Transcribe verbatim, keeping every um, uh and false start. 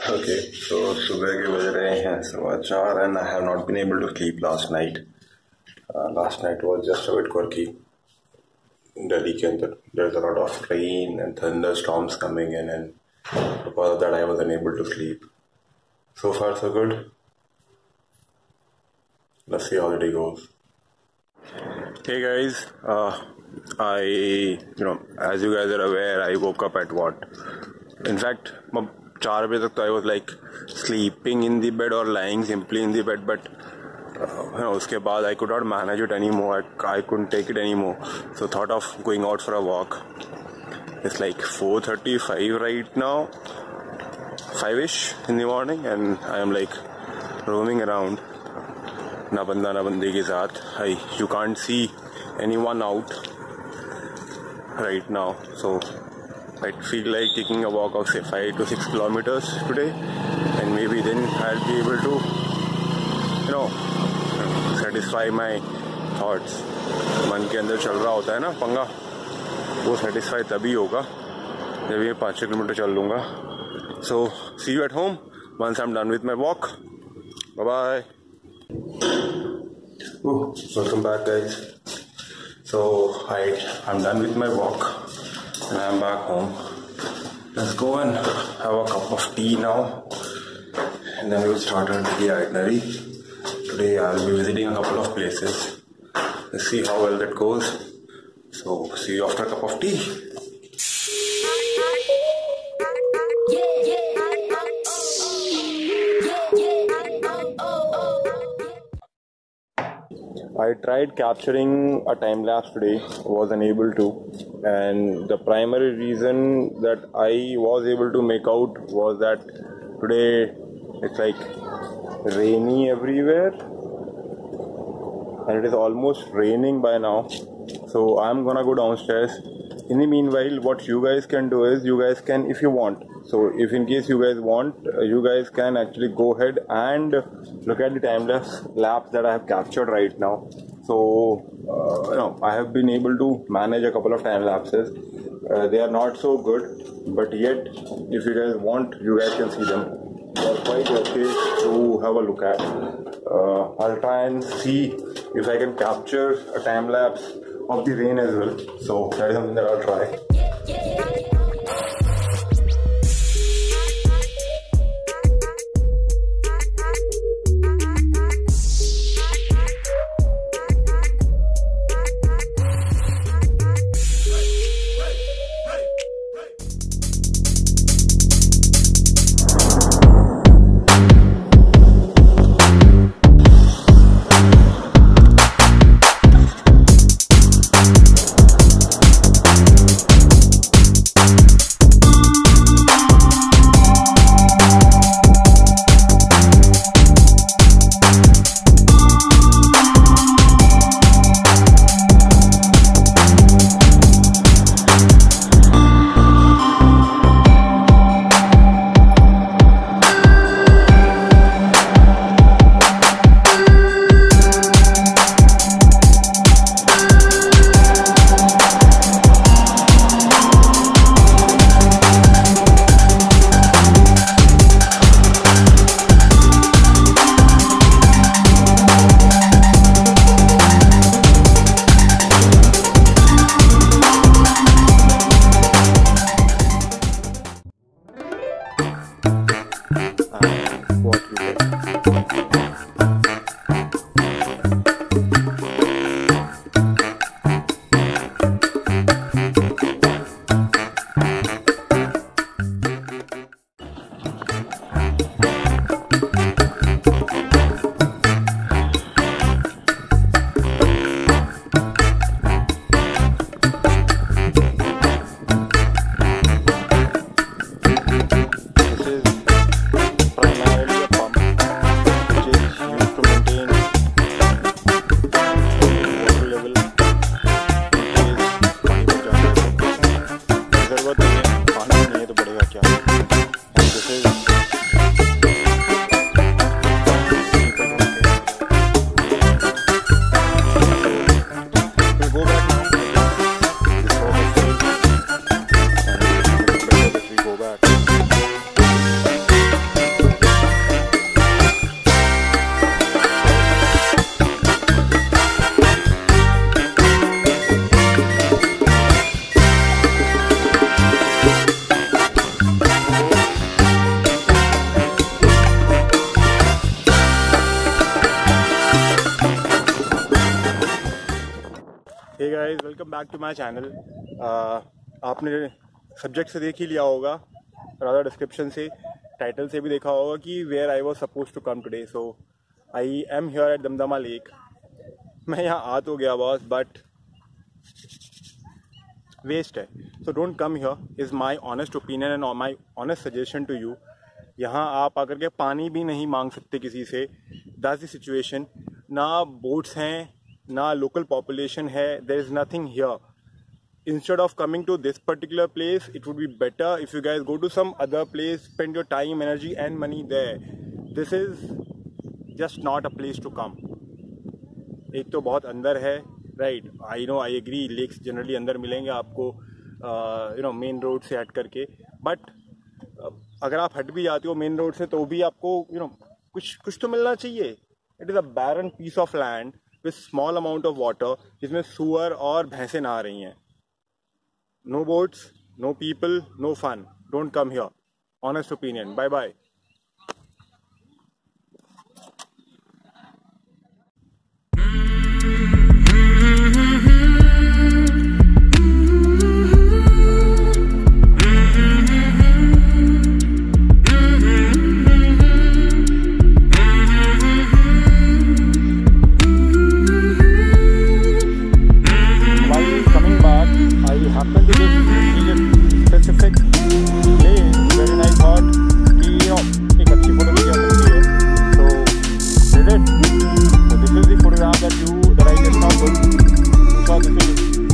Okay, so subah ke baj rahe hain sawa four and I have not been able to sleep last night. Uh, last night was just a bit quirky. Delhi ke andar there's a lot of rain and thunderstorms coming in, and because of that I was unable to sleep. So far so good. Let's see how the day goes. Hey guys, uh, I, you know, as you guys are aware, I woke up at what? In fact, I was like sleeping in the bed or lying simply in the bed, but uh, you know, uske baad I could not manage it anymore. I, I couldn't take it anymore. So thought of going out for a walk. It's like four thirty-five right now, five-ish in the morning, and I am like roaming around. Na banda na bande ke saath. I you can't see anyone out right now, so I feel like taking a walk of say five to six kilometers today, and maybe then I'll be able to, you know, satisfy my thoughts. Man ke andar chal raha hota hai na panga, wo satisfy tabhi hoga jab ye five kilometer chal lunga. So see you at home once I'm done with my walk. Bye bye. Oh, welcome back guys. So I, I'm done with my walk and I'm back home. Let's go and have a cup of tea now, and then we'll start our daily itinerary. Today I'll be visiting a couple of places. Let's see how well that goes. So see you after a cup of tea. I tried capturing a time lapse today, was unable to, and the primary reason that I was able to make out was that today it's like rainy everywhere and it is almost raining by now. So I'm gonna go downstairs. In the meanwhile, what you guys can do is you guys can, if you want, so if in case you guys want, you guys can actually go ahead and look at the time lapse that I have captured right now. So uh, you know, I have been able to manage a couple of time lapses. Uh, they are not so good, but yet if you guys want, you guys can see them. They are quite okay to have a look at. Uh, I'll try and see if I can capture a time lapse of the rain as well. So that is something that I'll try. Yeah, yeah, yeah. Guys, welcome back to my channel. आपने subject से देख ही लिया होगा, rather description से, title से भी देखा होगा कि where I was suppose to come today. So I am here at Damdama lake. मैं यहाँ आ तो गया बॉस, बट वेस्ट है। So don't come here is my honest opinion and my honest suggestion to you. यहाँ आप आकर के पानी भी नहीं मांग सकते किसी से। That's the situation. ना बोट्स हैं, ना लोकल पॉपुलेशन है, there is nothing here. Instead of coming to this particular place, it would be better if you guys go to some other place, spend your time, energy and money there. This is just not a place to come. एक तो बहुत अंदर है, right. I know, I agree, lakes generally अंदर मिलेंगे आपको, you know, main road से हट करके। बट अगर आप हट भी जाते हो मेन रोड से तो भी आपको यू you नो know, कुछ कुछ तो मिलना चाहिए। It is a barren piece of land with small amount of water, जिसमें सुअर और भैंसें नहा रही हैं। No boats, no people, no fun. Don't come here. Honest opinion. Bye bye. So this is the photograph that you that I just now took.